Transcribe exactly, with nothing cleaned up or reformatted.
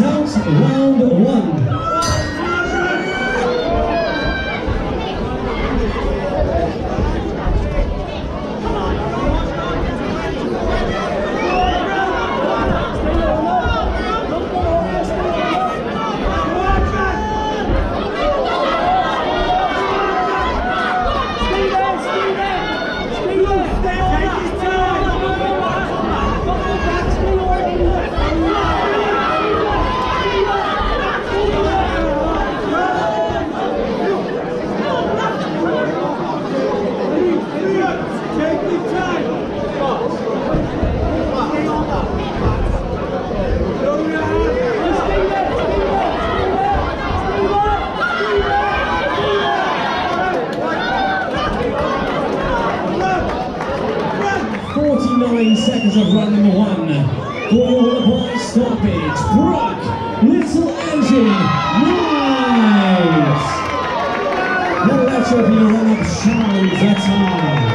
results, round one. forty-nine seconds of round number one. For your boys stoppage, Brooke, Little Angie, Knight. The letter of your run-up shines at all.